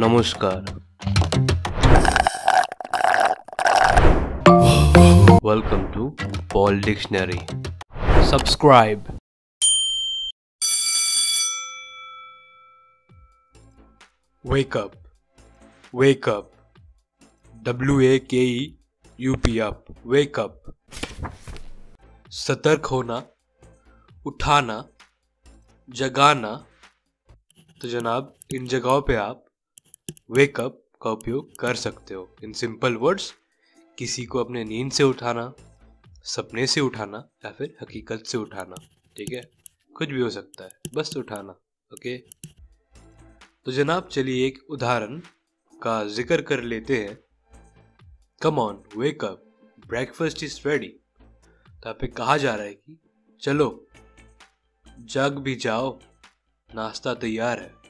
नमस्कार। Welcome to Paul dictionary. Subscribe. Wake up, wake up, WAKEUP up, wake up. सतर्क होना, उठाना, जगाना। तो जनाब, इन जगहों पे आप वेकअप का उपयोग कर सकते हो। इन सिंपल वर्ड्स, किसी को अपने नींद से उठाना, सपने से उठाना या फिर हकीकत से उठाना, ठीक है, कुछ भी हो सकता है, बस उठाना। ओके, तो जनाब चलिए एक उदाहरण का जिक्र कर लेते हैं। Come on wake up, breakfast is ready. तो आप पे कहा जा रहा है कि चलो जग भी जाओ, नाश्ता तैयार है।